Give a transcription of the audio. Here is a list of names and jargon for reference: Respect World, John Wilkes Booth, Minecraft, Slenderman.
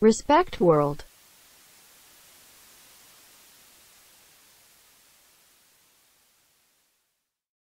Respect World.